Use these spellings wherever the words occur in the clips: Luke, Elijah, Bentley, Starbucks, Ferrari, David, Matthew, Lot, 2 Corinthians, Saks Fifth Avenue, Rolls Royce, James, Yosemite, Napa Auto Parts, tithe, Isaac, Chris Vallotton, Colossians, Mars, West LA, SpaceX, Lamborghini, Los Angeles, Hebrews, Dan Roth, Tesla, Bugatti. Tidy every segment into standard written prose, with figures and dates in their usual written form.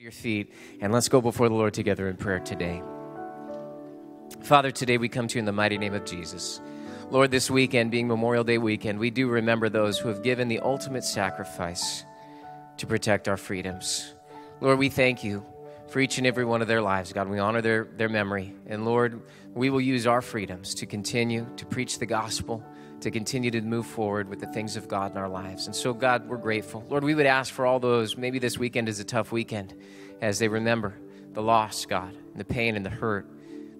Your feet, and let's go before the Lord together in prayer today. Father, today we come to you in the mighty name of Jesus. Lord, this weekend, being Memorial Day weekend, we do remember those who have given the ultimate sacrifice to protect our freedoms. Lord, we thank you for each and every one of their lives. God, we honor their memory. And Lord, we will use our freedoms to continue to preach the gospel, to continue to move forward with the things of God in our lives. And so, God, we're grateful. Lord, we would ask for all those, maybe this weekend is a tough weekend, as they remember the loss, God, and the pain and the hurt,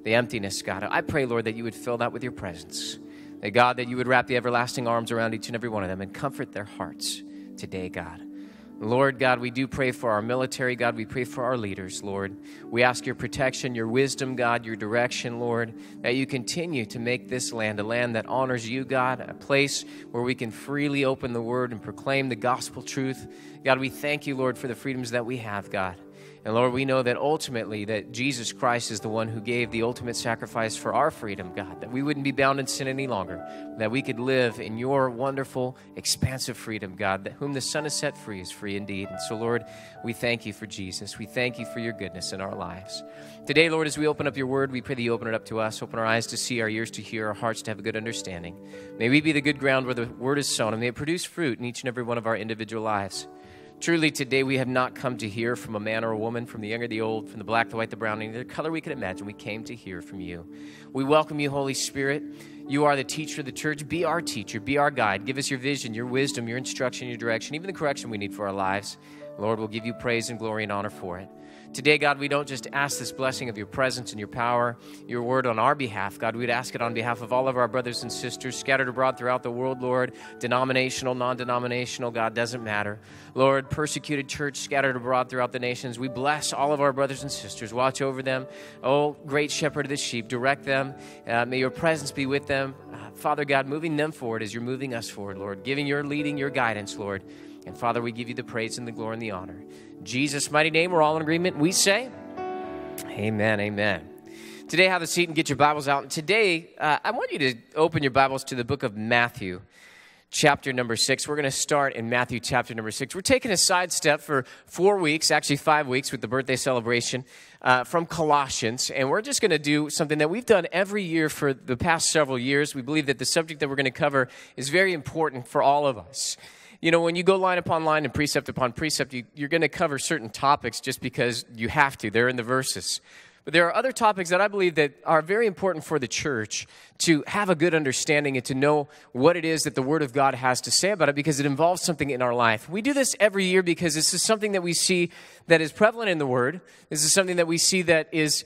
the emptiness, God. I pray, Lord, that you would fill that with your presence. That, God, that you would wrap the everlasting arms around each and every one of them and comfort their hearts today, God. Lord, God, we do pray for our military, God. We pray for our leaders, Lord. We ask your protection, your wisdom, God, your direction, Lord, that you continue to make this land a land that honors you, God, a place where we can freely open the word and proclaim the gospel truth. God, we thank you, Lord, for the freedoms that we have, God. And Lord, we know that ultimately that Jesus Christ is the one who gave the ultimate sacrifice for our freedom, God, that we wouldn't be bound in sin any longer, that we could live in your wonderful, expansive freedom, God, that whom the Son has set free is free indeed. And so, Lord, we thank you for Jesus. We thank you for your goodness in our lives. Today, Lord, as we open up your word, we pray that you open it up to us, open our eyes to see, our ears to hear, our hearts to have a good understanding. May we be the good ground where the word is sown, and may it produce fruit in each and every one of our individual lives. Truly, today we have not come to hear from a man or a woman, from the young or the old, from the black, the white, the brown, any other color we could imagine. We came to hear from you. We welcome you, Holy Spirit. You are the teacher of the church. Be our teacher. Be our guide. Give us your vision, your wisdom, your instruction, your direction, even the correction we need for our lives. Lord, we'll give you praise and glory and honor for it. Today, God, we don't just ask this blessing of your presence and your power, your word on our behalf. God, we would ask it on behalf of all of our brothers and sisters scattered abroad throughout the world, Lord, denominational, non-denominational, God, doesn't matter. Lord, persecuted church scattered abroad throughout the nations, we bless all of our brothers and sisters. Watch over them. Oh, great shepherd of the sheep, direct them. May your presence be with them. Father God, moving them forward as you're moving us forward, Lord, giving your leading, your guidance, Lord. And Father, we give you the praise and the glory and the honor. In Jesus' mighty name, we're all in agreement. We say, amen, amen. Today, have a seat and get your Bibles out. And today, I want you to open your Bibles to the book of Matthew, chapter number 6. We're going to start in Matthew, chapter number 6. We're taking a sidestep for 4 weeks, actually 5 weeks with the birthday celebration from Colossians. And we're just going to do something that we've done every year for the past several years. We believe that the subject that we're going to cover is very important for all of us. You know, when you go line upon line and precept upon precept, you're going to cover certain topics just because you have to. They're in the verses. But there are other topics that I believe that are very important for the church to have a good understanding and to know what it is that the Word of God has to say about it, because it involves something in our life. We do this every year because this is something that we see that is prevalent in the Word. This is something that we see that is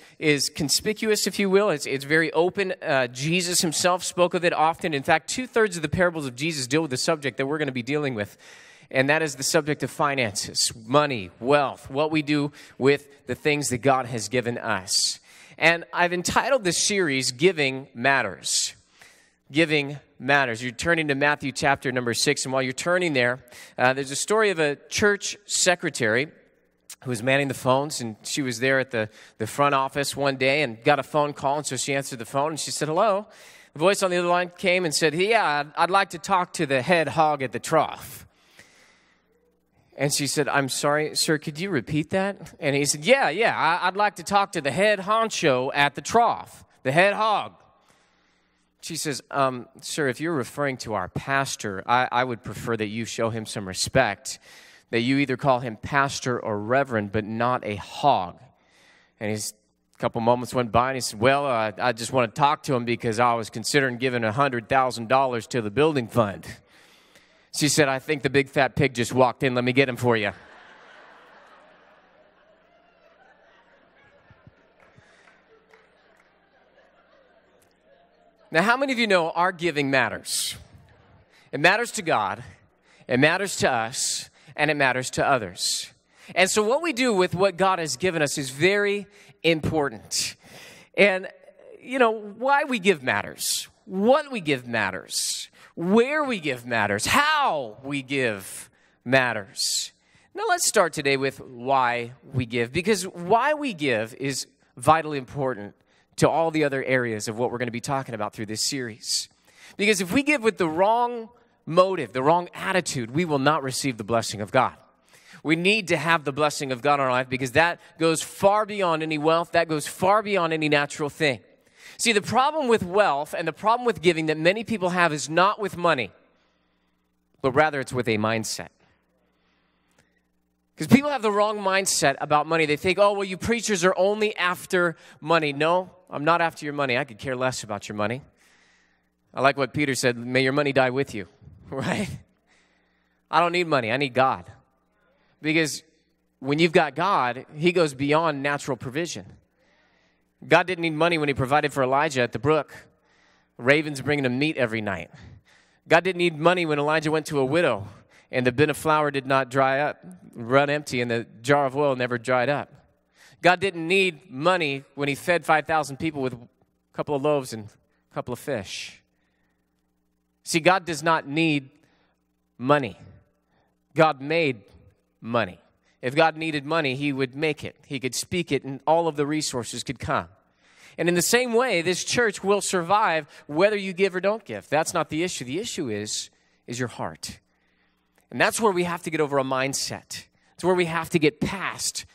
conspicuous, if you will. It's very open. Jesus himself spoke of it often. In fact, 2/3 of the parables of Jesus deal with the subject that we're going to be dealing with. And that is the subject of finances, money, wealth, what we do with the things that God has given us. And I've entitled this series, Giving Matters. Giving Matters. You're turning to Matthew chapter number 6. And while you're turning there, there's a story of a church secretary who was manning the phones, and she was there at the front office one day and got a phone call. And so she answered the phone and she said, hello. The voice on the other line came and said, yeah, I'd like to talk to the head hog at the trough. And she said, I'm sorry, sir, could you repeat that? And he said, yeah, I'd like to talk to the head honcho at the trough, the head hog. She says, sir, if you're referring to our pastor, I would prefer that you show him some respect, that you either call him pastor or reverend, but not a hog. And a couple moments went by, and he said, well, I just want to talk to him because I was considering giving $100,000 to the building fund. She said, I think the big fat pig just walked in. Let me get him for you. Now, how many of you know our giving matters? It matters to God, it matters to us, and it matters to others. And so what we do with what God has given us is very important. And, you know, why we give matters, what we give matters. Where we give matters, how we give matters. Now let's start today with why we give, because why we give is vitally important to all the other areas of what we're going to be talking about through this series. Because if we give with the wrong motive, the wrong attitude, we will not receive the blessing of God. We need to have the blessing of God in our life because that goes far beyond any wealth. That goes far beyond any natural thing. See, the problem with wealth and the problem with giving that many people have is not with money, but rather it's with a mindset. Because people have the wrong mindset about money. They think, oh, well, you preachers are only after money. No, I'm not after your money. I could care less about your money. I like what Peter said, may your money die with you, right? I don't need money. I need God. Because when you've got God, he goes beyond natural provision. God didn't need money when he provided for Elijah at the brook. Ravens bringing him meat every night. God didn't need money when Elijah went to a widow and the bin of flour did not dry up, run empty, and the jar of oil never dried up. God didn't need money when he fed 5,000 people with a couple of loaves and a couple of fish. See, God does not need money. God made money. If God needed money, he would make it. He could speak it, and all of the resources could come. And in the same way, this church will survive whether you give or don't give. That's not the issue. The issue is your heart. And that's where we have to get over a mindset. It's where we have to get past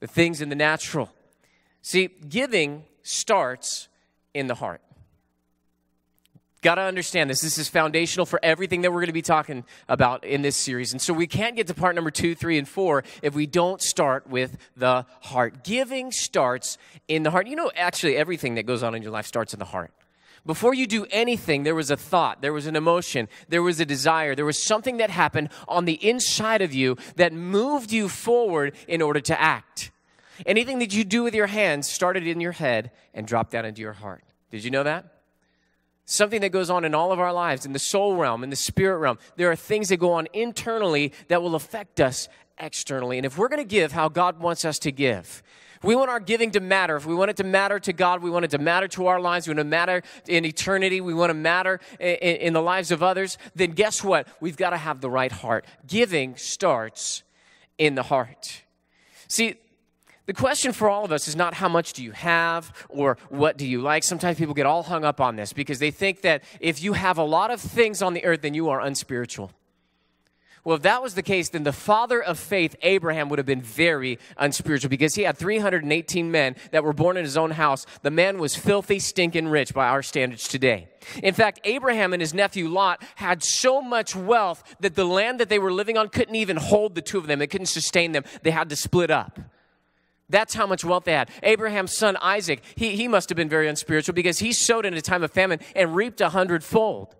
the things in the natural. See, giving starts in the heart. Got to understand this. This is foundational for everything that we're going to be talking about in this series. And so we can't get to part number 2, 3, and 4 if we don't start with the heart. Giving starts in the heart. You know, actually, everything that goes on in your life starts in the heart. Before you do anything, there was a thought, there was an emotion, there was a desire, there was something that happened on the inside of you that moved you forward in order to act. Anything that you do with your hands started in your head and dropped down into your heart. Did you know that? Something that goes on in all of our lives, in the soul realm, in the spirit realm. There are things that go on internally that will affect us externally. And if we're going to give how God wants us to give, we want our giving to matter. If we want it to matter to God, we want it to matter to our lives, we want it to matter in eternity, we want to matter in the lives of others, then guess what? We've got to have the right heart. Giving starts in the heart. See, the question for all of us is not how much do you have or what do you like. Sometimes people get all hung up on this because they think that if you have a lot of things on the earth, then you are unspiritual. Well, if that was the case, then the father of faith, Abraham, would have been very unspiritual because he had 318 men that were born in his own house. The man was filthy, stinking rich by our standards today. In fact, Abraham and his nephew Lot had so much wealth that the land that they were living on couldn't even hold the two of them. It couldn't sustain them. They had to split up. That's how much wealth they had. Abraham's son Isaac, he must have been very unspiritual because he sowed in a time of famine and reaped 100-fold.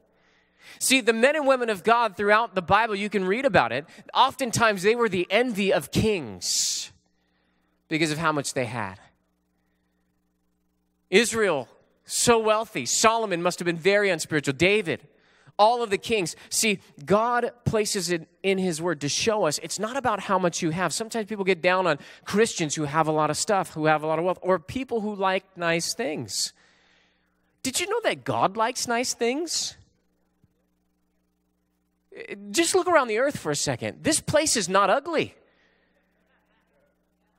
See, the men and women of God throughout the Bible, you can read about it, oftentimes they were the envy of kings because of how much they had. Israel, so wealthy. Solomon must have been very unspiritual. David, all of the kings. See, God places it in his word to show us it's not about how much you have. Sometimes people get down on Christians who have a lot of stuff, who have a lot of wealth, or people who like nice things. Did you know that God likes nice things? Just look around the earth for a second. This place is not ugly.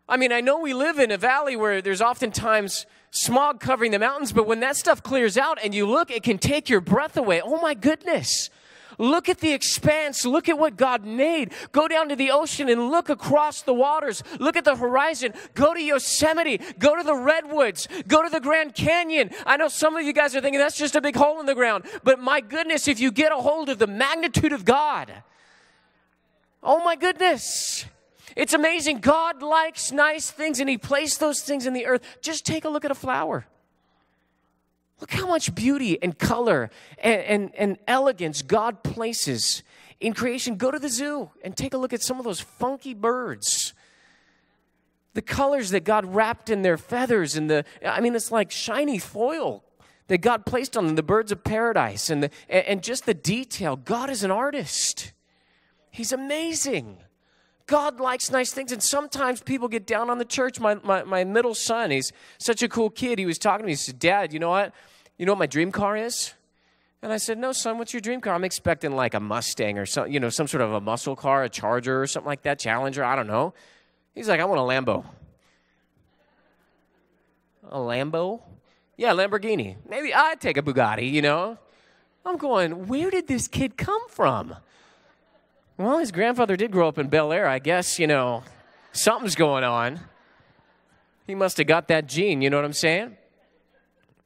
I mean, I know we live in a valley where there's oftentimes smog covering the mountains, but when that stuff clears out and you look, it can take your breath away. Oh my goodness. Look at the expanse. Look at what God made. Go down to the ocean and look across the waters. Look at the horizon. Go to Yosemite. Go to the Redwoods. Go to the Grand Canyon. I know some of you guys are thinking that's just a big hole in the ground. But my goodness, if you get a hold of the magnitude of God, oh my goodness. It's amazing. God likes nice things, and he placed those things in the earth. Just take a look at a flower. Look how much beauty and color and elegance God places in creation. Go to the zoo and take a look at some of those funky birds. The colors that God wrapped in their feathers, and it's like shiny foil that God placed on them, the birds of paradise, and just the detail. God is an artist. He's amazing. God likes nice things, and sometimes people get down on the church. My middle son, he's such a cool kid. He was talking to me. He said, Dad, you know what my dream car is? And I said, no, son, what's your dream car? I'm expecting like a Mustang or something, some sort of a muscle car, a Charger or something like that, Challenger, I don't know. He's like, I want a Lambo. A Lambo? Yeah, Lamborghini. Maybe I'd take a Bugatti. I'm going, where did this kid come from? Well, his grandfather did grow up in Bel Air. I guess, you know, something's going on. He must have got that gene, you know what I'm saying?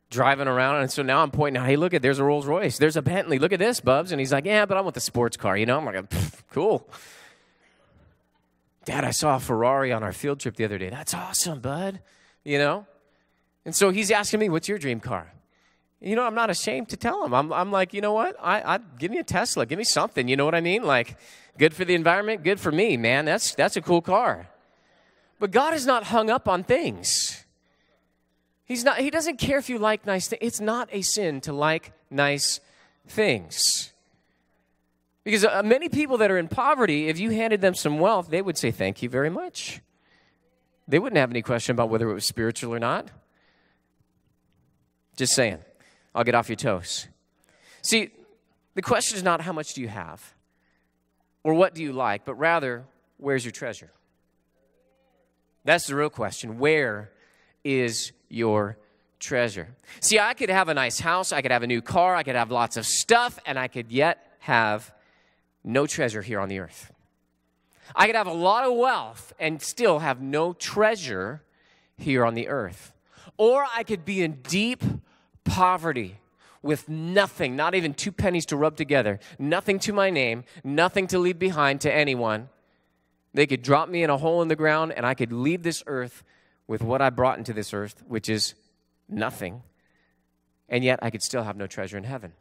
Driving around, and so now I'm pointing out, hey, look at, there's a Rolls Royce. There's a Bentley. Look at this, Bubs. And he's like, yeah, but I want the sports car, you know? I'm like, cool. Dad, I saw a Ferrari on our field trip the other day. That's awesome, bud, you know? And so he's asking me, what's your dream car? You know, I'm not ashamed to tell him. I'm like, you know what? I give me a Tesla. Give me something, you know what I mean? Like, good for the environment, good for me, man. That's a cool car. But God is not hung up on things. He doesn't care if you like nice things. It's not a sin to like nice things. Because many people that are in poverty, if you handed them some wealth, they would say, thank you very much. They wouldn't have any question about whether it was spiritual or not. Just saying. I'll get off your toes. See, the question is not how much do you have or what do you like, but rather, where's your treasure? That's the real question. Where is your treasure? See, I could have a nice house. I could have a new car. I could have lots of stuff. And I could yet have no treasure here on the earth. I could have a lot of wealth and still have no treasure here on the earth. Or I could be in deep poverty with nothing, not even 2 pennies to rub together, nothing to my name, nothing to leave behind to anyone. They could drop me in a hole in the ground, and I could leave this earth with what I brought into this earth, which is nothing, and yet I could still have no treasure in heaven.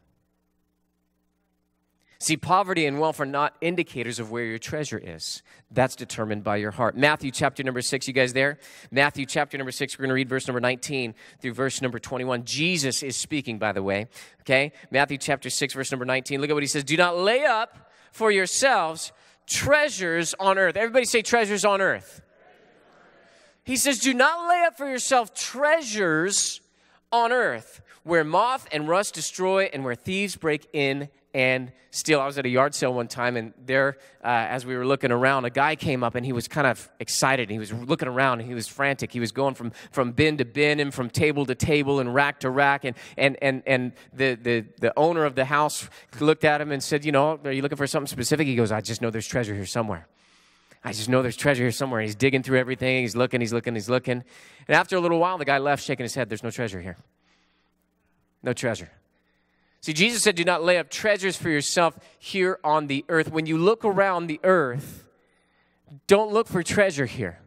See, poverty and wealth are not indicators of where your treasure is. That's determined by your heart. Matthew chapter number 6, you guys there? Matthew chapter number 6, we're going to read verse number 19 through verse number 21. Jesus is speaking, by the way, okay? Matthew chapter 6, verse number 19. Look at what he says. Do not lay up for yourselves treasures on earth. Everybody say treasures on earth. He says, do not lay up for yourself treasures on earth where moth and rust destroy and where thieves break in and steal. I was at a yard sale one time, and there, as we were looking around, a guy came up, and he was kind of excited. He was looking around, and he was frantic. He was going from bin to bin and from table to table and rack to rack, and the owner of the house looked at him and said, you know, are you looking for something specific? He goes, I just know there's treasure here somewhere. I just know there's treasure here somewhere. And he's digging through everything. He's looking, he's looking, he's looking. And after a little while, the guy left shaking his head. There's no treasure here. No treasure. See, Jesus said, do not lay up treasures for yourself here on the earth. When you look around the earth, don't look for treasure here.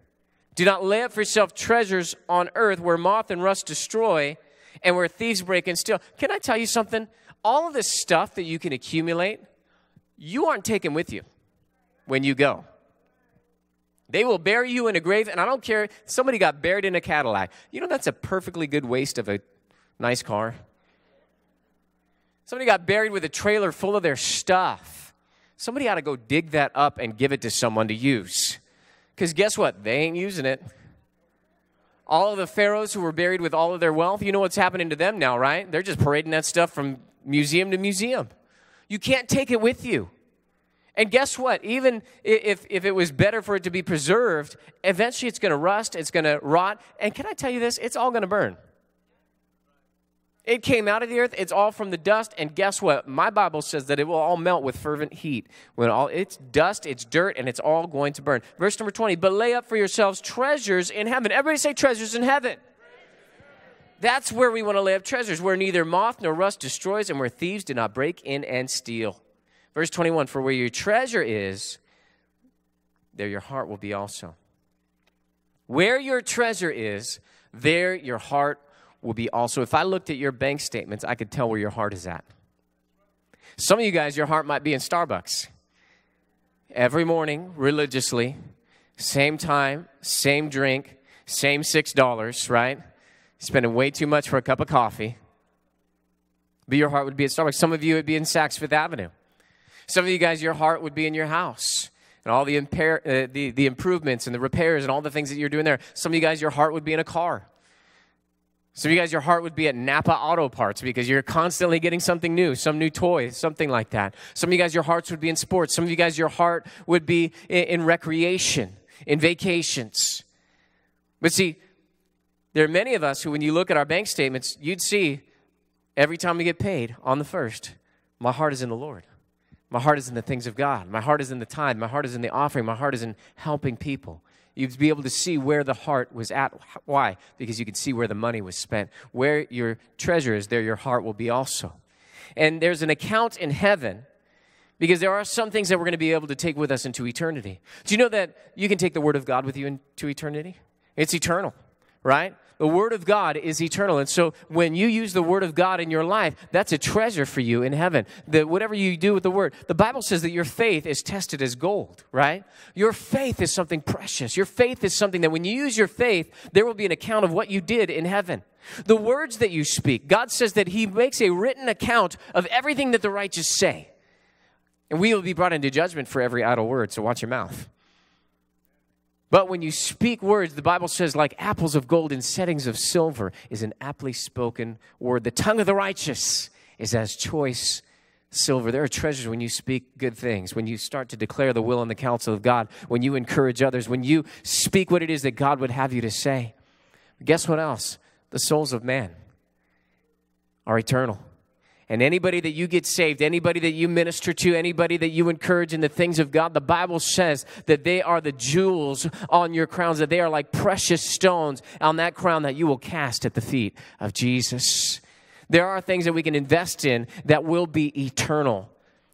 Do not lay up for yourself treasures on earth where moth and rust destroy and where thieves break and steal. Can I tell you something? All of this stuff that you can accumulate, you aren't taking with you when you go. They will bury you in a grave, and I don't care. Somebody got buried in a Cadillac. You know, that's a perfectly good waste of a nice car. Somebody got buried with a trailer full of their stuff. Somebody ought to go dig that up and give it to someone to use. Because guess what? They ain't using it. All of the pharaohs who were buried with all of their wealth, you know what's happening to them now, right? They're just parading that stuff from museum to museum. You can't take it with you. And guess what? Even if it was better for it to be preserved, eventually it's going to rust, it's going to rot. And can I tell you this? It's all going to burn. It came out of the earth. It's all from the dust. And guess what? My Bible says that it will all melt with fervent heat. When all it's dust, it's dirt, and it's all going to burn. Verse number 20, but lay up for yourselves treasures in heaven. Everybody say treasures in heaven. That's where we want to lay up treasures, where neither moth nor rust destroys and where thieves do not break in and steal. Verse 21, for where your treasure is, there your heart will be also. Where your treasure is, there your heart will be also. If I looked at your bank statements, I could tell where your heart is at. Some of you guys, your heart might be in Starbucks. Every morning, religiously, same time, same drink, same $6, right? Spending way too much for a cup of coffee. But your heart would be at Starbucks. Some of you would be in Saks Fifth Avenue. Some of you guys, your heart would be in your house and all the improvements and the repairs and all the things that you're doing there. Some of you guys, your heart would be in a car. Some of you guys, your heart would be at Napa Auto Parts because you're constantly getting something new, some new toy, something like that. Some of you guys, your hearts would be in sports. Some of you guys, your heart would be in recreation, in vacations. But see, there are many of us who, when you look at our bank statements, you'd see every time we get paid on the first, my heart is in the Lord. My heart is in the things of God. My heart is in the tithe. My heart is in the offering. My heart is in helping people. You'd be able to see where the heart was at. Why? Because you could see where the money was spent. Where your treasure is, there your heart will be also. And there's an account in heaven because there are some things that we're going to be able to take with us into eternity. Do you know that you can take the Word of God with you into eternity? It's eternal, right? The Word of God is eternal. And so when you use the Word of God in your life, that's a treasure for you in heaven. That whatever you do with the Word, the Bible says that your faith is tested as gold, right? Your faith is something precious. Your faith is something that when you use your faith, there will be an account of what you did in heaven. The words that you speak, God says that He makes a written account of everything that the righteous say. And we will be brought into judgment for every idle word, so watch your mouth. But when you speak words, the Bible says, like apples of gold in settings of silver is an aptly spoken word. The tongue of the righteous is as choice silver. There are treasures when you speak good things, when you start to declare the will and the counsel of God, when you encourage others, when you speak what it is that God would have you to say. But guess what else? The souls of man are eternal. And anybody that you get saved, anybody that you minister to, anybody that you encourage in the things of God, the Bible says that they are the jewels on your crowns, that they are like precious stones on that crown that you will cast at the feet of Jesus. There are things that we can invest in that will be eternal.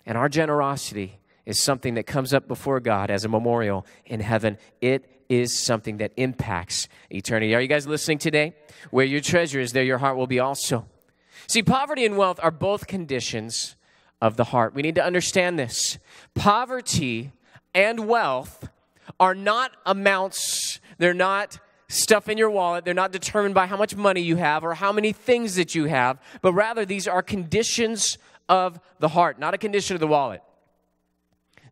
And our generosity is something that comes up before God as a memorial in heaven. It is something that impacts eternity. Are you guys listening today? Where your treasure is, there your heart will be also. See, poverty and wealth are both conditions of the heart. We need to understand this. Poverty and wealth are not amounts. They're not stuff in your wallet. They're not determined by how much money you have or how many things that you have, but rather these are conditions of the heart, not a condition of the wallet,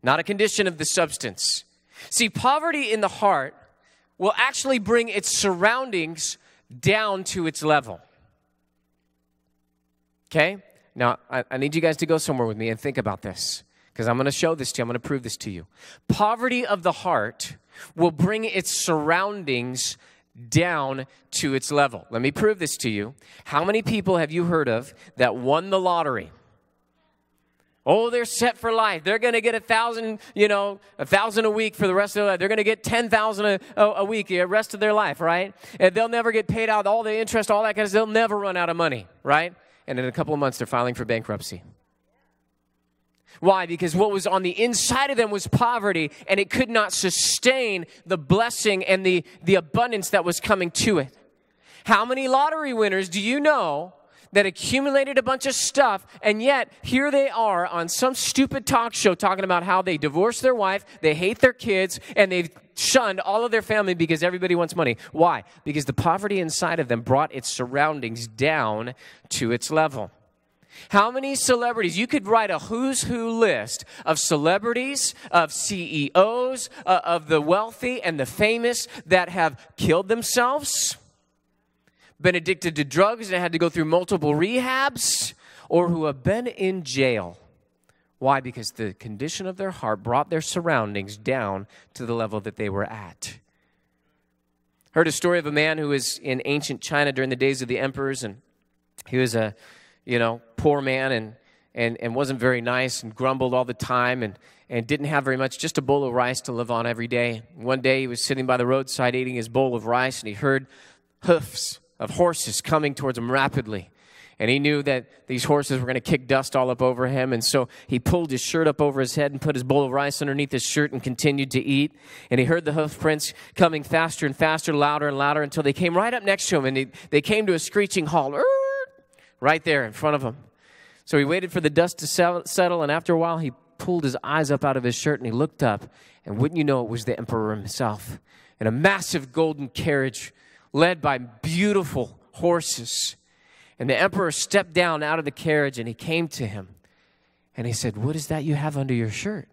not a condition of the substance. See, poverty in the heart will actually bring its surroundings down to its level. Okay? Now, I need you guys to go somewhere with me and think about this because I'm going to show this to you. I'm going to prove this to you. Poverty of the heart will bring its surroundings down to its level. Let me prove this to you. How many people have you heard of that won the lottery? Oh, they're set for life. They're going to get $1,000 a week for the rest of their life. They're going to get $10,000 a week the rest of their life, right? And they'll never get paid out all the interest, all that kind of stuff. They'll never run out of money, right? And in a couple of months, they're filing for bankruptcy. Why? Because what was on the inside of them was poverty, and it could not sustain the blessing and the abundance that was coming to it. How many lottery winners do you know that accumulated a bunch of stuff, and yet here they are on some stupid talk show talking about how they divorced their wife, they hate their kids, and they've shunned all of their family because everybody wants money. Why? Because the poverty inside of them brought its surroundings down to its level. How many celebrities? You could write a who's who list of celebrities, of CEOs, of the wealthy and the famous that have killed themselves, been addicted to drugs and had to go through multiple rehabs, or who have been in jail. Why? Because the condition of their heart brought their surroundings down to the level that they were at. Heard a story of a man who was in ancient China during the days of the emperors, and he was a, poor man and wasn't very nice and grumbled all the time and didn't have very much, just a bowl of rice to live on every day. One day he was sitting by the roadside eating his bowl of rice, and he heard hoofs of horses coming towards him rapidly. And he knew that these horses were going to kick dust all up over him. And so he pulled his shirt up over his head and put his bowl of rice underneath his shirt and continued to eat. And he heard the hoof prints coming faster and faster, louder and louder, until they came right up next to him. And they came to a screeching halt right there in front of him. So he waited for the dust to settle. And after a while, he pulled his eyes up out of his shirt and he looked up. And wouldn't you know, it was the emperor himself in a massive golden carriage led by beautiful horses. And the emperor stepped down out of the carriage, and he came to him. And he said, "What is that you have under your shirt?"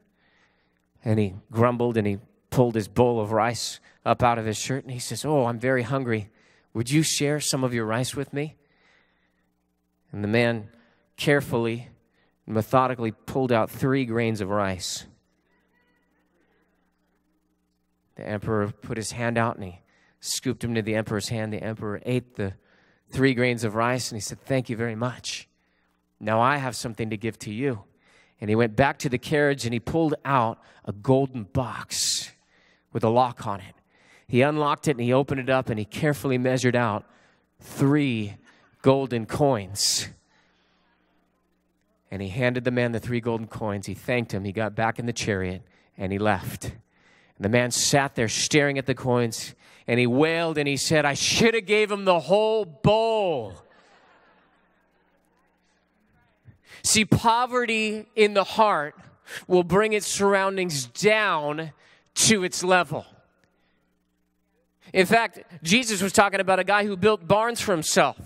And he grumbled, and he pulled his bowl of rice up out of his shirt. And he says, "Oh, I'm very hungry. Would you share some of your rice with me?" And the man carefully and methodically pulled out 3 grains of rice. The emperor put his hand out, and he scooped him to the emperor's hand. The emperor ate the 3 grains of rice, and he said, "Thank you very much. Now I have something to give to you." And he went back to the carriage and he pulled out a golden box with a lock on it. He unlocked it and he opened it up and he carefully measured out 3 golden coins. And he handed the man the 3 golden coins. He thanked him. He got back in the chariot and he left. And the man sat there staring at the coins and he wailed and he said, I should have gave him the whole bowl. See, poverty in the heart will bring its surroundings down to its level. In fact, Jesus was talking about a guy who built barns for himself,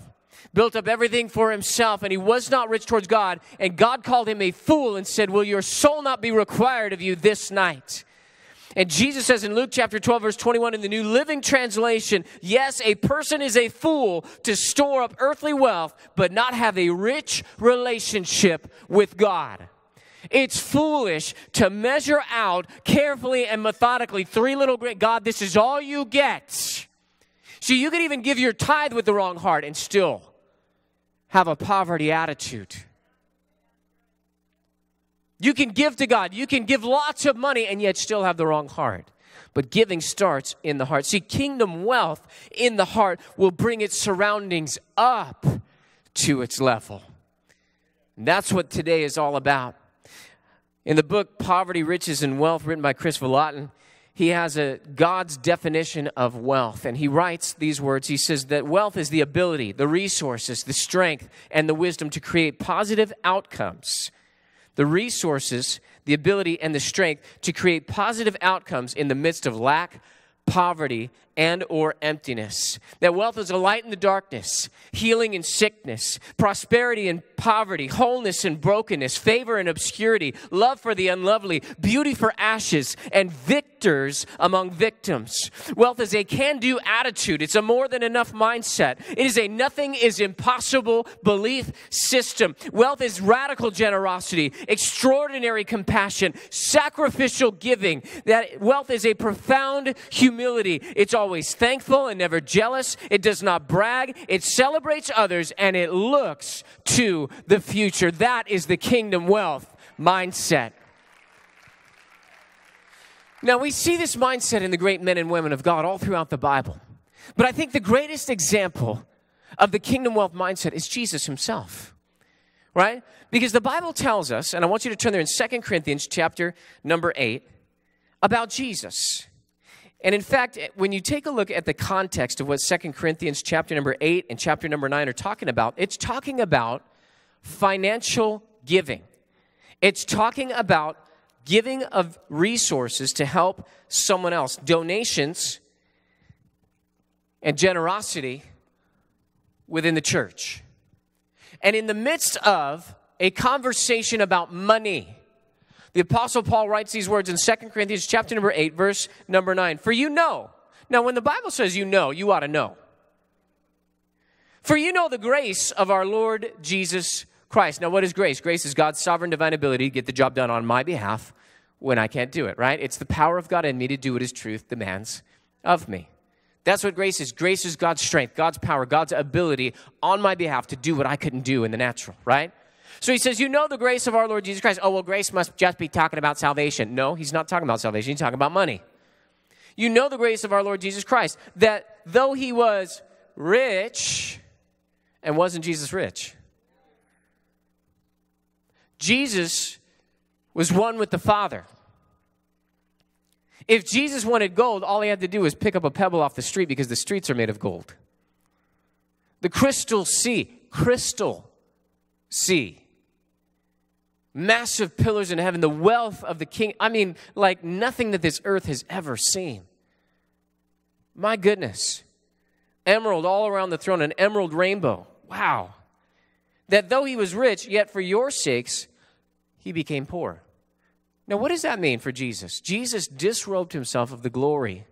built up everything for himself, and he was not rich towards God. And God called him a fool and said, will your soul not be required of you this night? And Jesus says in Luke chapter 12, verse 21, in the New Living Translation, yes, a person is a fool to store up earthly wealth, but not have a rich relationship with God. It's foolish to measure out carefully and methodically 3 little grains. God, this is all you get. So you could even give your tithe with the wrong heart and still have a poverty attitude. You can give to God. You can give lots of money and yet still have the wrong heart. But giving starts in the heart. See, kingdom wealth in the heart will bring its surroundings up to its level. And that's what today is all about. In the book, Poverty, Riches, and Wealth, written by Chris Vallotton, he has a God's definition of wealth. And he writes these words. He says that wealth is the ability, the resources, the strength, and the wisdom to create positive outcomes. The resources, the ability, and the strength to create positive outcomes in the midst of lack, poverty, and or emptiness. That wealth is a light in the darkness, healing in sickness, prosperity in poverty, wholeness in brokenness, favor in obscurity, love for the unlovely, beauty for ashes, and victors among victims. Wealth is a can-do attitude. It's a more than enough mindset. It is a nothing is impossible belief system. Wealth is radical generosity, extraordinary compassion, sacrificial giving. That wealth is a profound humility. It's always thankful and never jealous. It does not brag. It celebrates others, and it looks to the future. That is the kingdom wealth mindset. Now, we see this mindset in the great men and women of God all throughout the Bible. But I think the greatest example of the kingdom wealth mindset is Jesus himself, right? Because the Bible tells us, and I want you to turn there in 2 Corinthians chapter number 8, about Jesus. And in fact, when you take a look at the context of what 2 Corinthians chapter number 8 and chapter number 9 are talking about, it's talking about financial giving. It's talking about giving of resources to help someone else. Donations and generosity within the church. And in the midst of a conversation about money, the Apostle Paul writes these words in 2 Corinthians chapter number 8, verse number 9. For you know. Now, when the Bible says you know, you ought to know. For you know the grace of our Lord Jesus Christ. Now, what is grace? Grace is God's sovereign divine ability to get the job done on my behalf when I can't do it, right? It's the power of God in me to do what his truth demands of me. That's what grace is. Grace is God's strength, God's power, God's ability on my behalf to do what I couldn't do in the natural, right? So he says, you know the grace of our Lord Jesus Christ. Oh, well, grace must just be talking about salvation. No, he's not talking about salvation. He's talking about money. You know the grace of our Lord Jesus Christ, that though he was rich, and wasn't Jesus rich? Jesus was one with the Father. If Jesus wanted gold, all he had to do was pick up a pebble off the street because the streets are made of gold. The crystal sea, massive pillars in heaven, the wealth of the king. I mean, like nothing that this earth has ever seen. My goodness. Emerald all around the throne, an emerald rainbow. Wow. That though he was rich, yet for your sakes, he became poor. Now, what does that mean for Jesus? Jesus disrobed himself of the glory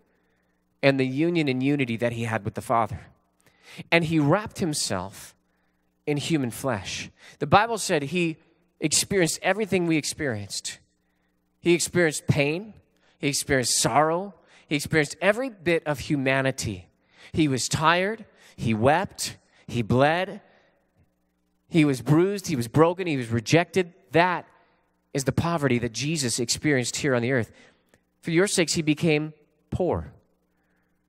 and the union and unity that he had with the Father. And he wrapped himself in human flesh. The Bible said he experienced everything we experienced. He experienced pain. He experienced sorrow. He experienced every bit of humanity. He was tired. He wept. He bled. He was bruised. He was broken. He was rejected. That is the poverty that Jesus experienced here on the earth. For your sakes, he became poor.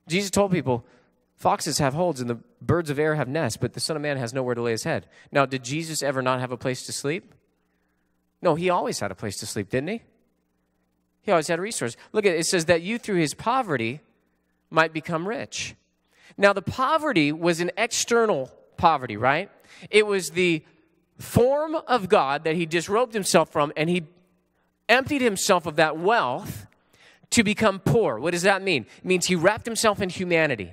Jesus told people, foxes have holes and the birds of air have nests, but the Son of Man has nowhere to lay his head. Now, did Jesus ever not have a place to sleep? No, he always had a place to sleep, didn't he? He always had a resource. Look at it. It says that you through his poverty might become rich. Now, the poverty was an external poverty, right? It was the form of God that he disrobed himself from, and he emptied himself of that wealth to become poor. What does that mean? It means he wrapped himself in humanity.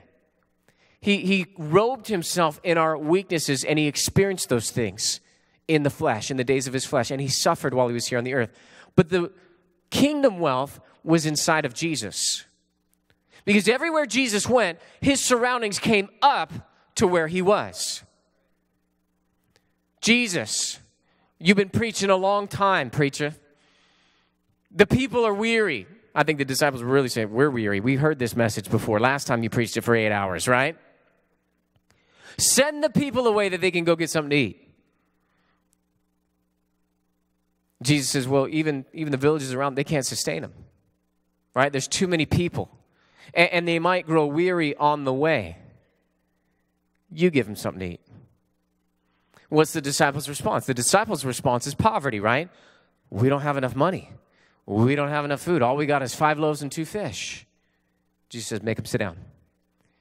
He robed himself in our weaknesses, and he experienced those things in the flesh, in the days of his flesh, and he suffered while he was here on the earth. But the kingdom wealth was inside of Jesus. Because everywhere Jesus went, his surroundings came up to where he was. Jesus, you've been preaching a long time, preacher. The people are weary. I think the disciples were really saying, we're weary. We heard this message before. Last time you preached it for 8 hours, right? Send the people away that they can go get something to eat. Jesus says, well, even the villages around, they can't sustain them, right? There's too many people, and they might grow weary on the way. You give them something to eat. What's the disciples' response? The disciples' response is poverty, right? We don't have enough money. We don't have enough food. All we got is 5 loaves and 2 fish. Jesus says, make them sit down.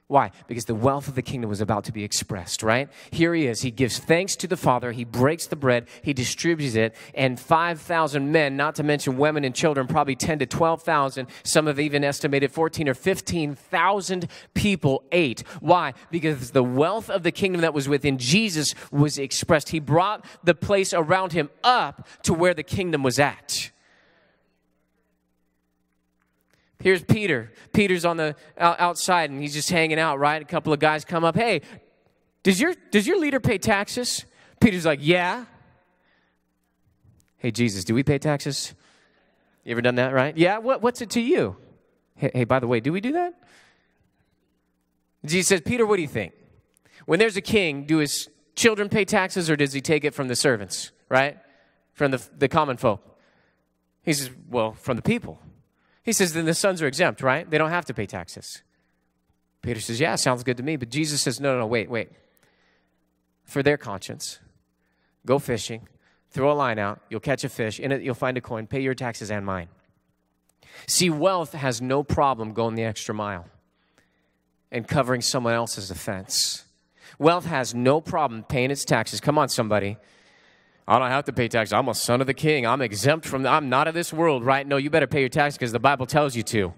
Why? Because the wealth of the kingdom was about to be expressed, right? Here he is. He gives thanks to the Father. He breaks the bread. He distributes it. And 5,000 men, not to mention women and children, probably 10 to 12,000. Some have even estimated 14 or 15,000 people ate. Why? Because the wealth of the kingdom that was within Jesus was expressed. He brought the place around him up to where the kingdom was at. Here's Peter. Peter's on the outside, and he's just hanging out, right? A couple of guys come up. Hey, does your leader pay taxes? Peter's like, yeah. Hey, Jesus, do we pay taxes? You ever done that, right? Yeah, what's it to you? Hey, by the way, do we do that? Jesus says, Peter, what do you think? When there's a king, do his children pay taxes, or does he take it from the servants, right? From the common folk? He says, well, from the people. He says, then the sons are exempt, right? They don't have to pay taxes. Peter says, yeah, sounds good to me. But Jesus says, no, wait. For their conscience, go fishing, throw a line out, you'll catch a fish, in it you'll find a coin, pay your taxes and mine. See, wealth has no problem going the extra mile and covering someone else's offense. Wealth has no problem paying its taxes. Come on, somebody. I don't have to pay taxes. I'm a son of the king. I'm exempt from, I'm not of this world, right? No, you better pay your taxes because the Bible tells you to.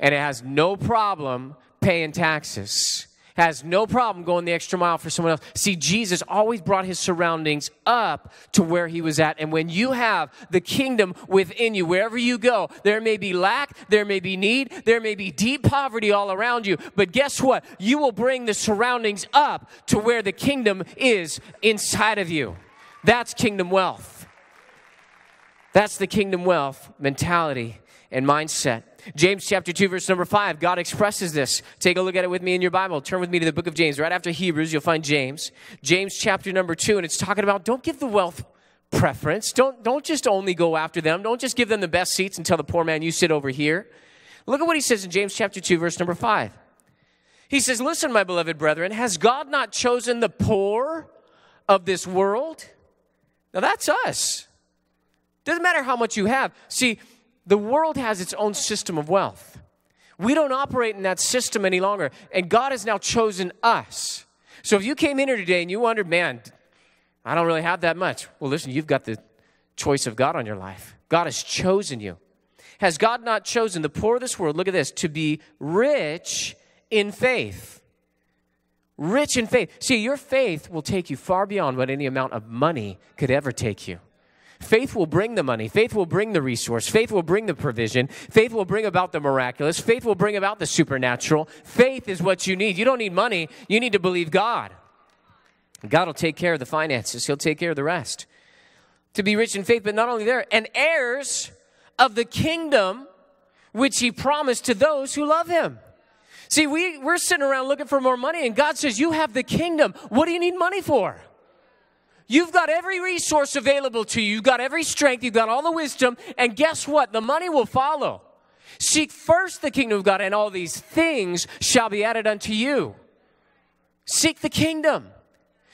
And it has no problem paying taxes. It has no problem going the extra mile for someone else. See, Jesus always brought his surroundings up to where he was at. And when you have the kingdom within you, wherever you go, there may be lack, there may be need, there may be deep poverty all around you. But guess what? You will bring the surroundings up to where the kingdom is inside of you. That's kingdom wealth. That's the kingdom wealth mentality and mindset. James chapter 2, verse number 5, God expresses this. Take a look at it with me in your Bible. Turn with me to the book of James. Right after Hebrews, you'll find James. James chapter number 2, and it's talking about don't give the wealth preference. Don't just only go after them. Don't just give them the best seats and tell the poor man, you sit over here. Look at what he says in James chapter 2, verse number 5. He says, listen, my beloved brethren, has God not chosen the poor of this world? Now, that's us. Doesn't matter how much you have. See, the world has its own system of wealth. We don't operate in that system any longer, and God has now chosen us. So if you came in here today and you wondered, man, I don't really have that much. Well, listen, you've got the choice of God on your life. God has chosen you. Has God not chosen the poor of this world, look at this, to be rich in faith? Rich in faith. See, your faith will take you far beyond what any amount of money could ever take you. Faith will bring the money. Faith will bring the resource. Faith will bring the provision. Faith will bring about the miraculous. Faith will bring about the supernatural. Faith is what you need. You don't need money. You need to believe God. God will take care of the finances. He'll take care of the rest. To be rich in faith, but not only there, and heirs of the kingdom which he promised to those who love him. See, we're sitting around looking for more money, and God says, you have the kingdom. What do you need money for? You've got every resource available to you. You've got every strength. You've got all the wisdom. And guess what? The money will follow. Seek first the kingdom of God, and all these things shall be added unto you. Seek the kingdom.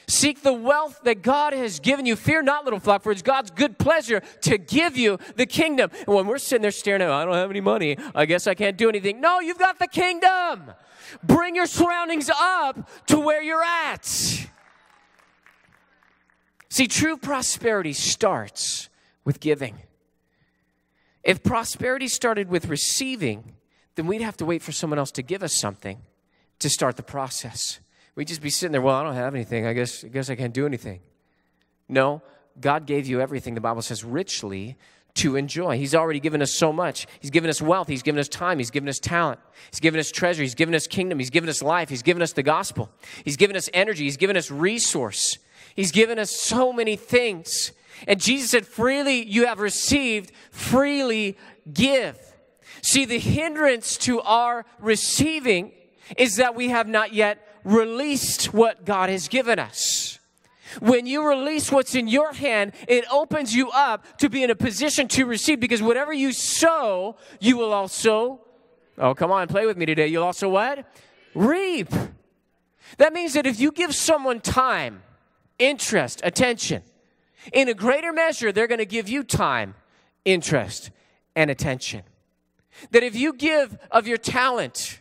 Seek the wealth that God has given you. Fear not, little flock, for it's God's good pleasure to give you the kingdom. And when we're sitting there staring at, I don't have any money, I guess I can't do anything. No, you've got the kingdom. Bring your surroundings up to where you're at. See, true prosperity starts with giving. If prosperity started with receiving, then we'd have to wait for someone else to give us something to start the process. We'd just be sitting there, well, I don't have anything. I guess I can't do anything. No, God gave you everything, the Bible says, richly to enjoy. He's already given us so much. He's given us wealth. He's given us time. He's given us talent. He's given us treasure. He's given us kingdom. He's given us life. He's given us the gospel. He's given us energy. He's given us resource. He's given us so many things. And Jesus said, freely you have received, freely give. See, the hindrance to our receiving is that we have not yet released what God has given us. When you release what's in your hand, it opens you up to be in a position to receive, because whatever you sow, you will also, oh, come on, play with me today. You'll also what? Reap. That means that if you give someone time, interest, attention, in a greater measure, they're going to give you time, interest, and attention. That if you give of your talent,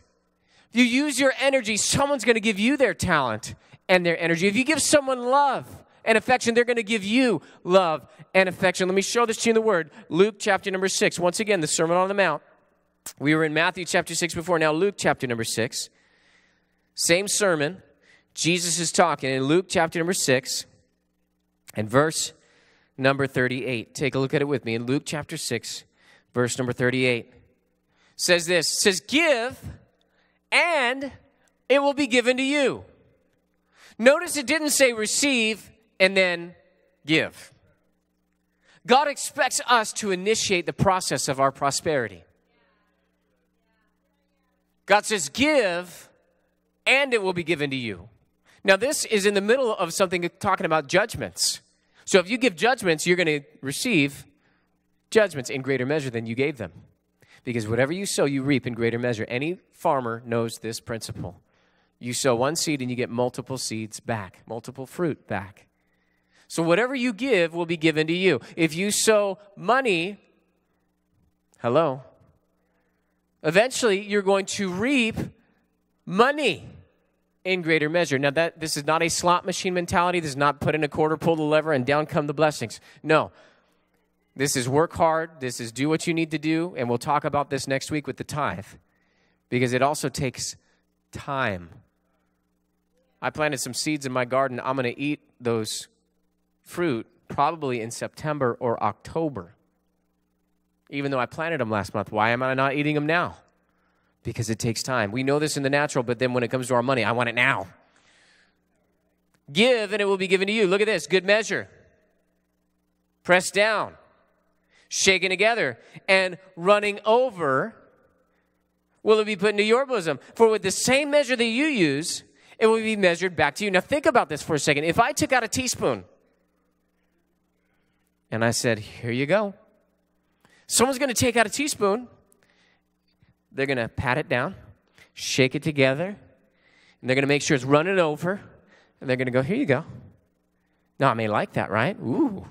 you use your energy, someone's going to give you their talent and their energy. If you give someone love and affection, they're going to give you love and affection. Let me show this to you in the Word. Luke chapter number 6. Once again, the Sermon on the Mount. We were in Matthew chapter 6 before. Now Luke chapter number 6. Same sermon. Jesus is talking in Luke chapter number 6 and verse number 38. Take a look at it with me. In Luke chapter 6, verse number 38. It says this. It says, give, and it will be given to you. Notice it didn't say receive and then give. God expects us to initiate the process of our prosperity. God says give and it will be given to you. Now this is in the middle of something talking about judgments. So if you give judgments, you're going to receive judgments in greater measure than you gave them. Because whatever you sow, you reap in greater measure. Any farmer knows this principle. You sow one seed and you get multiple seeds back, multiple fruit back. So whatever you give will be given to you. If you sow money, hello, eventually you're going to reap money in greater measure. Now, this is not a slot machine mentality. This is not put in a quarter, pull the lever, and down come the blessings. No. This is work hard. This is do what you need to do. And we'll talk about this next week with the tithe, because it also takes time. I planted some seeds in my garden. I'm going to eat those fruit probably in September or October. Even though I planted them last month, why am I not eating them now? Because it takes time. We know this in the natural, but then when it comes to our money, I want it now. Give and it will be given to you. Look at this. Good measure. Pressed down, shaken together, and running over, will it be put into your bosom? For with the same measure that you use, it will be measured back to you. Now think about this for a second. If I took out a teaspoon and I said, here you go. Someone's going to take out a teaspoon. They're going to pat it down, shake it together, and they're going to make sure it's running over, and they're going to go, here you go. Now, I may like that, right? Ooh.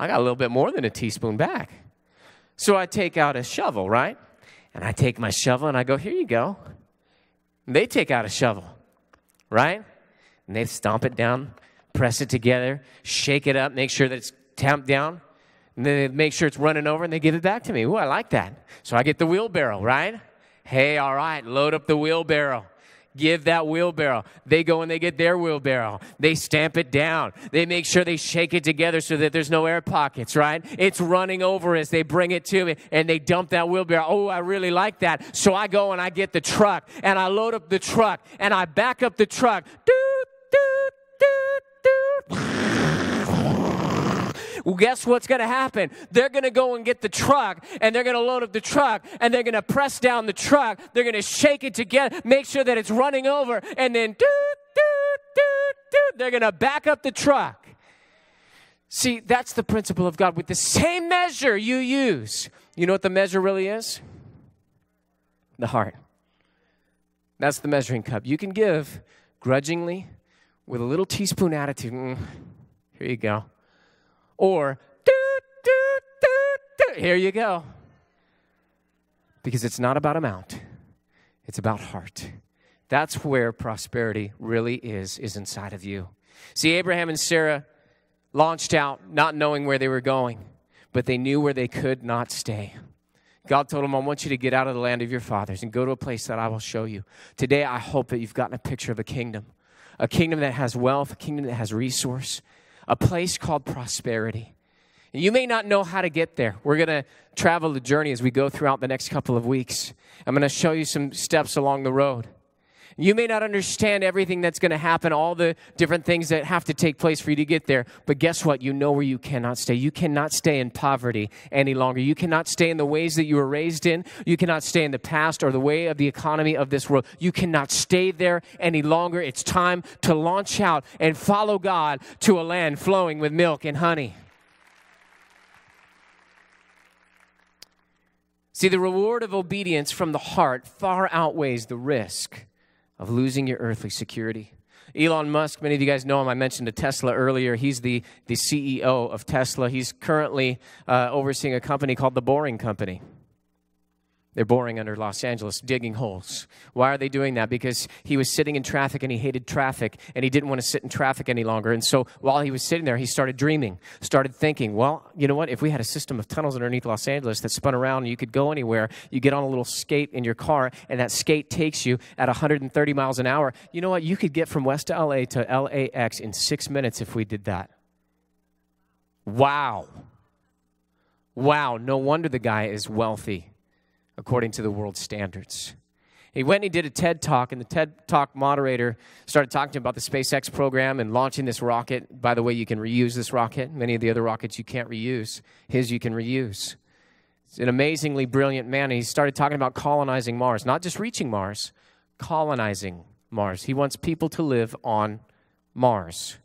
I got a little bit more than a teaspoon back. So I take out a shovel, right? And I take my shovel and I go, here you go. And they take out a shovel, right? And they stomp it down, press it together, shake it up, make sure that it's tamped down. And then they make sure it's running over and they give it back to me. Ooh, I like that. So I get the wheelbarrow, right? Hey, all right, load up the wheelbarrow. Give that wheelbarrow. They go and they get their wheelbarrow. They stamp it down. They make sure they shake it together so that there's no air pockets, right? It's running over as they bring it to me, and they dump that wheelbarrow. Oh, I really like that. So I go and I get the truck, and I load up the truck, and I back up the truck. Doot, doot, doot, doot. Well, guess what's going to happen? They're going to go and get the truck, and they're going to load up the truck, and they're going to press down the truck. They're going to shake it together, make sure that it's running over, and then doot, doot, doot, doot, they're going to back up the truck. See, that's the principle of God. With the same measure you use, you know what the measure really is? The heart. That's the measuring cup. You can give grudgingly with a little teaspoon attitude. Here you go. Or, doo, doo, doo, doo, here you go. Because it's not about amount. It's about heart. That's where prosperity really is inside of you. See, Abraham and Sarah launched out not knowing where they were going, but they knew where they could not stay. God told them, I want you to get out of the land of your fathers and go to a place that I will show you. Today, I hope that you've gotten a picture of a kingdom that has wealth, a kingdom that has resource, a place called prosperity. And you may not know how to get there. We're going to travel the journey as we go throughout the next couple of weeks. I'm going to show you some steps along the road. You may not understand everything that's going to happen, all the different things that have to take place for you to get there. But guess what? You know where you cannot stay. You cannot stay in poverty any longer. You cannot stay in the ways that you were raised in. You cannot stay in the past or the way of the economy of this world. You cannot stay there any longer. It's time to launch out and follow God to a land flowing with milk and honey. See, the reward of obedience from the heart far outweighs the risk of losing your earthly security. Elon Musk, many of you guys know him. I mentioned a Tesla earlier. He's the CEO of Tesla. He's currently overseeing a company called The Boring Company. They're boring under Los Angeles, digging holes. Why are they doing that? Because he was sitting in traffic and he hated traffic and he didn't want to sit in traffic any longer. And so while he was sitting there, he started dreaming, started thinking, well, you know what? If we had a system of tunnels underneath Los Angeles that spun around and you could go anywhere, you get on a little skate in your car and that skate takes you at 130 miles an hour. You know what? You could get from West LA to LAX in 6 minutes if we did that. Wow. Wow. No wonder the guy is wealthy, according to the world's standards. He went and he did a TED Talk, and the TED Talk moderator started talking to him about the SpaceX program and launching this rocket. By the way, you can reuse this rocket. Many of the other rockets you can't reuse. His you can reuse. He's an amazingly brilliant man, and he started talking about colonizing Mars. Not just reaching Mars, colonizing Mars. He wants people to live on Mars.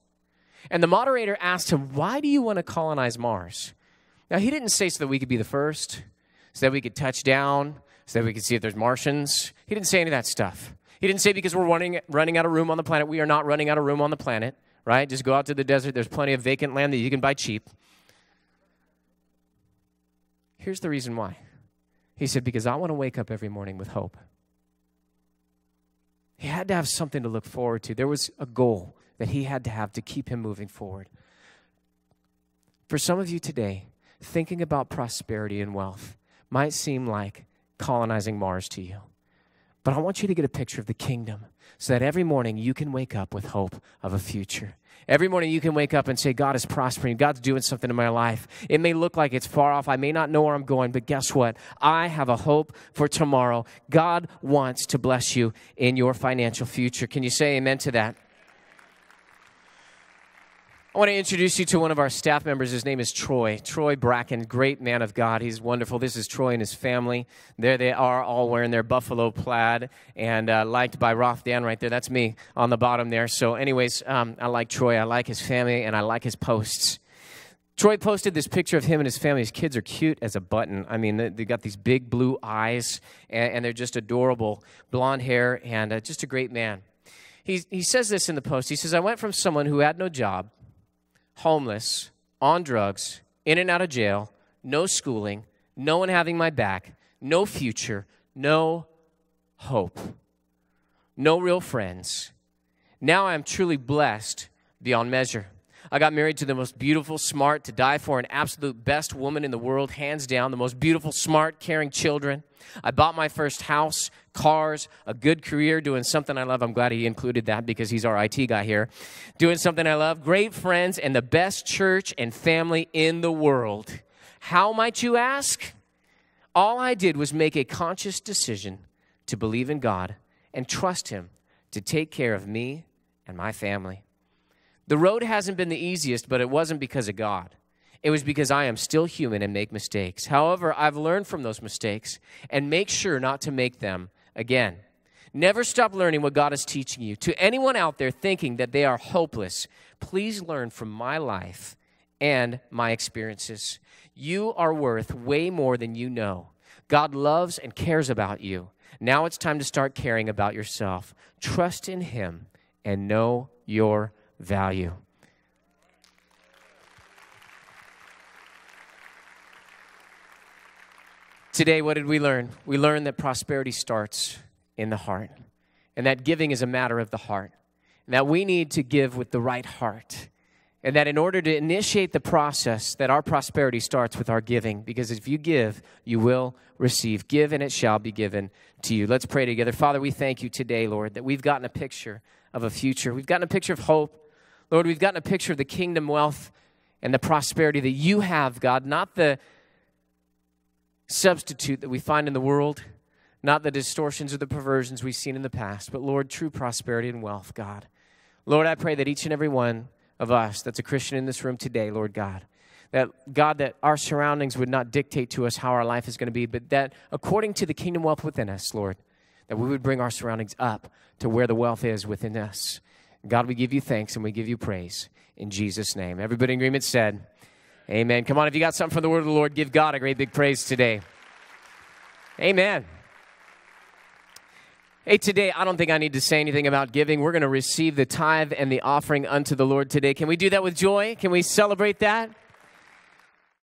And the moderator asked him, why do you want to colonize Mars? Now, he didn't say so that we could be the first, so that we could touch down, so that we could see if there's Martians. He didn't say any of that stuff. He didn't say because we're running out of room on the planet. We are not running out of room on the planet, right? Just go out to the desert. There's plenty of vacant land that you can buy cheap. Here's the reason why. He said, because I want to wake up every morning with hope. He had to have something to look forward to. There was a goal that he had to have to keep him moving forward. For some of you today, thinking about prosperity and wealth might seem like colonizing Mars to you. But I want you to get a picture of the kingdom so that every morning you can wake up with hope of a future. Every morning you can wake up and say, God is prospering. God's doing something in my life. It may look like it's far off. I may not know where I'm going, but guess what? I have a hope for tomorrow. God wants to bless you in your financial future. Can you say amen to that? I want to introduce you to one of our staff members. His name is Troy. Troy Bracken, great man of God. He's wonderful. This is Troy and his family. There they are, all wearing their buffalo plaid and liked by Roth Dan right there. That's me on the bottom there. So anyways, I like Troy. I like his family, and I like his posts. Troy posted this picture of him and his family. His kids are cute as a button. I mean, they've got these big blue eyes, and they're just adorable. Blonde hair, and just a great man. He says this in the post. He says, I went from someone who had no job, homeless, on drugs, in and out of jail, no schooling, no one having my back, no future, no hope, no real friends. Now I am truly blessed beyond measure. I got married to the most beautiful, smart, to die for, an absolute best woman in the world, hands down, the most beautiful, smart, caring children. I bought my first house, cars, a good career, doing something I love. I'm glad he included that because he's our IT guy here. Doing something I love, great friends, and the best church and family in the world. How might you ask? All I did was make a conscious decision to believe in God and trust him to take care of me and my family. The road hasn't been the easiest, but it wasn't because of God. It was because I am still human and make mistakes. However, I've learned from those mistakes and make sure not to make them again. Never stop learning what God is teaching you. To anyone out there thinking that they are hopeless, please learn from my life and my experiences. You are worth way more than you know. God loves and cares about you. Now it's time to start caring about yourself. Trust in him and know your value. Today, what did we learn? We learned that prosperity starts in the heart, and that giving is a matter of the heart, and that we need to give with the right heart, and that in order to initiate the process, that our prosperity starts with our giving, because if you give, you will receive. Give, and it shall be given to you. Let's pray together. Father, we thank you today, Lord, that we've gotten a picture of a future. We've gotten a picture of hope. Lord, we've gotten a picture of the kingdom wealth and the prosperity that you have, God, not the substitute that we find in the world, not the distortions or the perversions we've seen in the past, but Lord, true prosperity and wealth, God. Lord, I pray that each and every one of us that's a Christian in this room today, Lord God, that our surroundings would not dictate to us how our life is going to be, but that according to the kingdom wealth within us, Lord, that we would bring our surroundings up to where the wealth is within us. God, we give you thanks and we give you praise in Jesus' name. Everybody in agreement said, amen. Come on, if you got something from the word of the Lord, give God a great big praise today. Amen. Hey, today, I don't think I need to say anything about giving. We're going to receive the tithe and the offering unto the Lord today. Can we do that with joy? Can we celebrate that?